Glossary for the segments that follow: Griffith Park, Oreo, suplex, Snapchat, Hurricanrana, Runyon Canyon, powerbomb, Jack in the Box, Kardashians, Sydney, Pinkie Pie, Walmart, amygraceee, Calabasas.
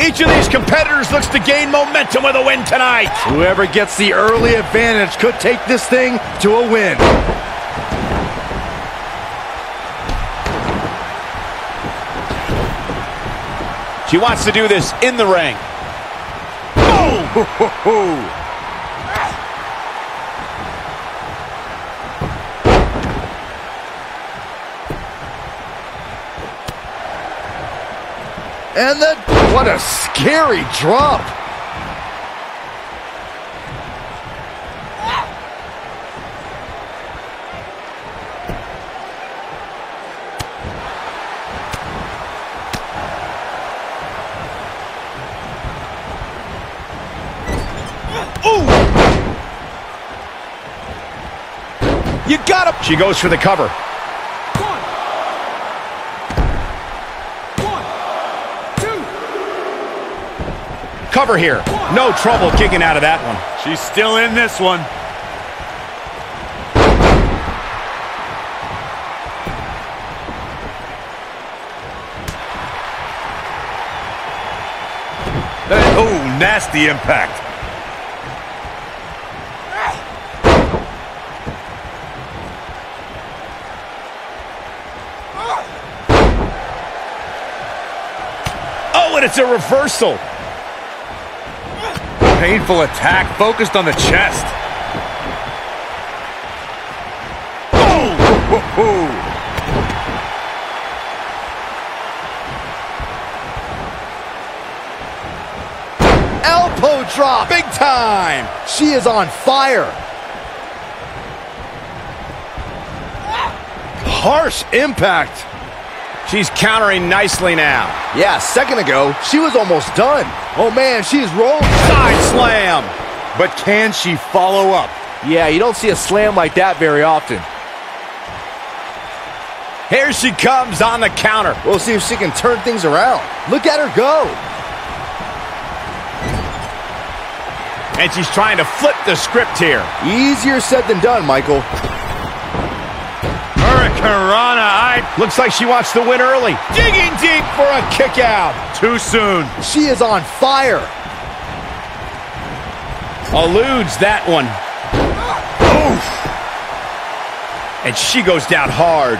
Each of these competitors looks to gain momentum with a win tonight. Whoever gets the early advantage could take this thing to a win. She wants to do this in the ring. Boom! Ho, ho, ho. And then, what a scary drop. Ooh! You got him! She goes for the cover. Cover here. No trouble kicking out of that one. She's still in this one. Oh, nasty impact. Oh, and it's a reversal. Painful attack focused on the chest. Oh! Ho, ho, ho. Elbow drop, big time. She is on fire. Harsh impact. She's countering nicely now. Yeah, a second ago, she was almost done. Oh, man, she's rolling. Side slam. But can she follow up? Yeah, you don't see a slam like that very often. Here she comes on the counter. We'll see if she can turn things around. Look at her go. And she's trying to flip the script here. Easier said than done, Michael. Hurricanrana. Looks like she wants to win early. Digging deep for a kick out. Too soon. She is on fire. Eludes that one. Oof. And she goes down hard.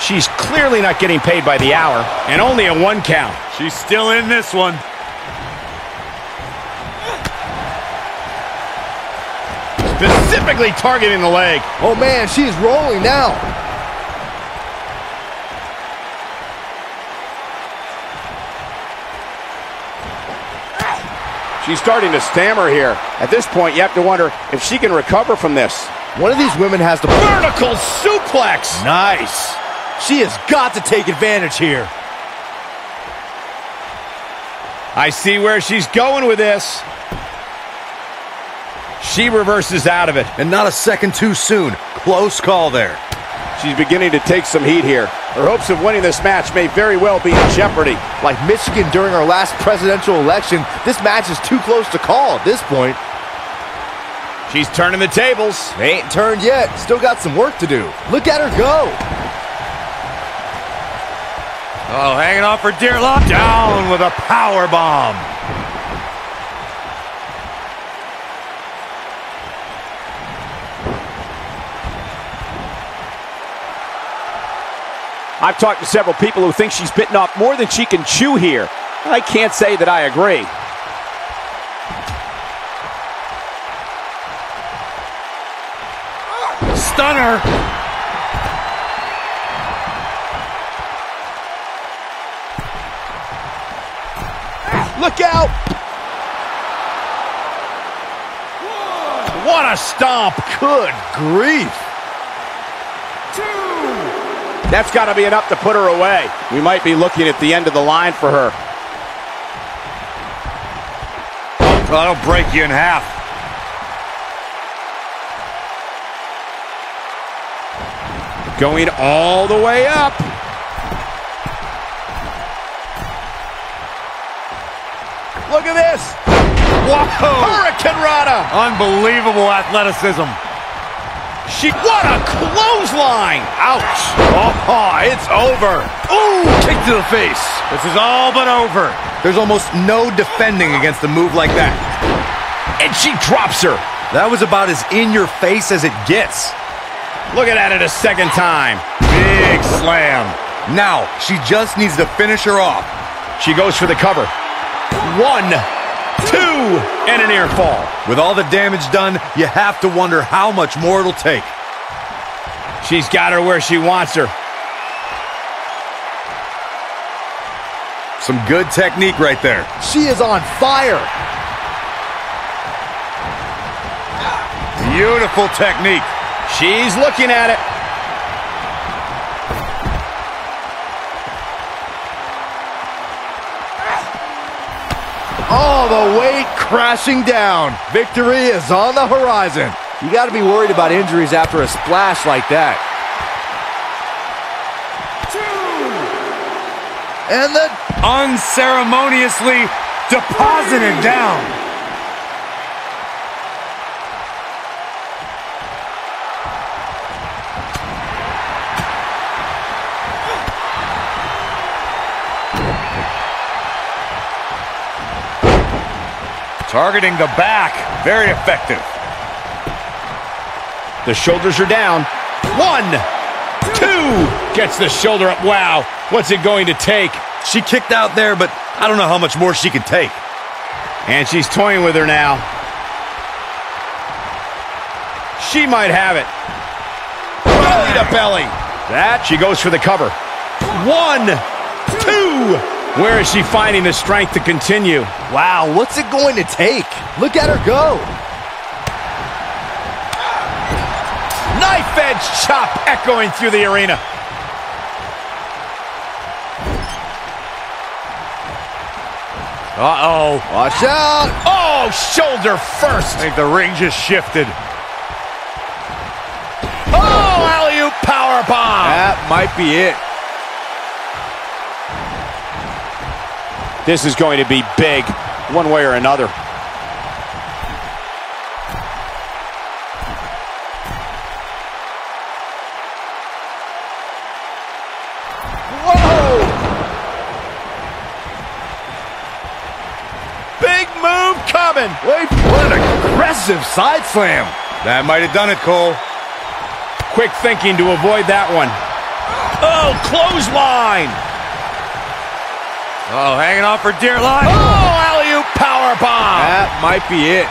She's clearly not getting paid by the hour. And only a one count. She's still in this one. Specifically targeting the leg. Oh, man, she's rolling now. She's starting to stammer here. At this point, you have to wonder if she can recover from this. One of these women has the vertical suplex. Nice. She has got to take advantage here. I see where she's going with this. She reverses out of it. And not a second too soon. Close call there. She's beginning to take some heat here. Her hopes of winning this match may very well be in jeopardy. Like Michigan during our last presidential election, this match is too close to call at this point. She's turning the tables. They ain't turned yet. Still got some work to do. Look at her go. Oh, hanging off for dear life. Down with a power bomb. I've talked to several people who think she's bitten off more than she can chew here. I can't say that I agree. Stunner! Look out! What a stomp! Good grief! That's got to be enough to put her away. We might be looking at the end of the line for her. Oh, that'll break you in half. Going all the way up. Look at this. Whoa. Hurricanrana. Unbelievable athleticism. What a clothesline! Ouch! Oh, it's over. Ooh, kick to the face. This is all but over. There's almost no defending against a move like that. And she drops her. That was about as in-your-face as it gets. Look at it a second time. Big slam. Now, she just needs to finish her off. She goes for the cover. 1, 2, and an air fall. With all the damage done, you have to wonder how much more it'll take. She's got her where she wants her. Some good technique right there. She is on fire. Beautiful technique. She's looking at it. All the weight crashing down. Victory is on the horizon. You got to be worried about injuries after a splash like that. 2. And the unceremoniously deposited down. Targeting the back. Very effective. The shoulders are down. 1, 2. Gets the shoulder up. Wow. What's it going to take? She kicked out there, but I don't know how much more she can take. And she's toying with her now. She might have it. Belly to belly. That, she goes for the cover. 1, 2. Where is she finding the strength to continue? Wow, what's it going to take? Look at her go. Knife-edge chop echoing through the arena. Uh-oh. Watch out. Oh, shoulder first. I think the ring just shifted. Oh, alley-oop powerbomb. That might be it. This is going to be big, one way or another. Whoa! Big move coming! Wait, what an aggressive side slam! That might have done it, Cole. Quick thinking to avoid that one. Oh, clothesline! Oh, hanging off for dear life. Oh, alley-oop powerbomb. That might be it.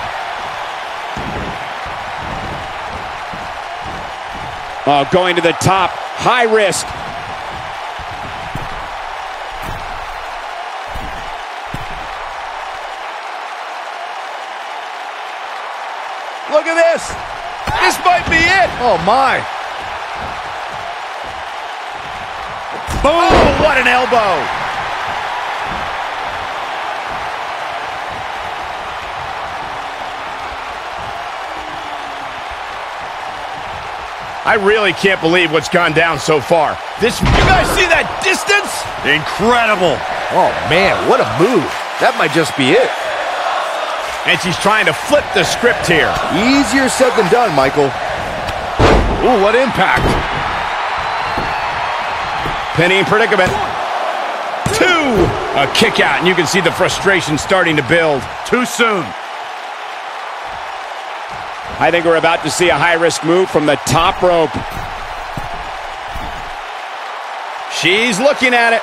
Oh, going to the top. High risk. Look at this. This might be it. Oh, my. Boom. Oh, what an elbow. I really can't believe what's gone down so far. You guys see that distance? Incredible. Oh, man, what a move. That might just be it. And she's trying to flip the script here. Easier said than done, Michael. Ooh, what impact. Penny in predicament. 2. A kick out, and you can see the frustration starting to build. Too soon. I think we're about to see a high-risk move from the top rope. She's looking at it.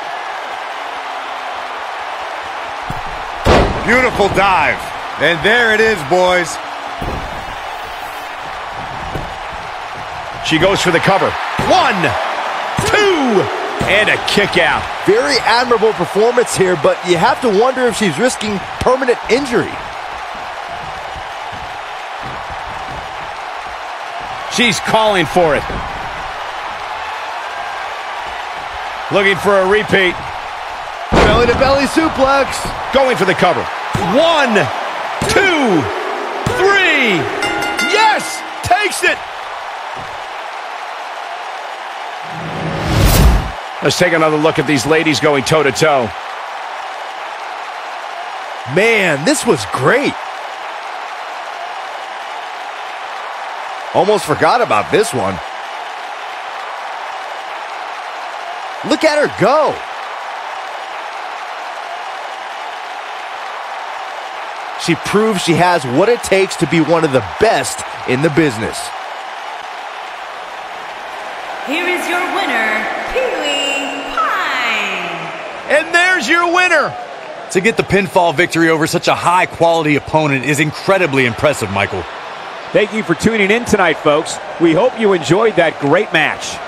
Beautiful dive. And there it is, boys. She goes for the cover. 1, 2, and a kick out. Very admirable performance here, but you have to wonder if she's risking permanent injury. She's calling for it. Looking for a repeat. Belly-to-belly suplex. Going for the cover. 1, 2, 3. Yes! Takes it! Let's take another look at these ladies going toe-to-toe. Man, this was great. Almost forgot about this one. Look at her go. She proves she has what it takes to be one of the best in the business. Here is your winner, Pinkie Pie. And there's your winner. To get the pinfall victory over such a high-quality opponent is incredibly impressive, Michael. Thank you for tuning in tonight, folks. We hope you enjoyed that great match.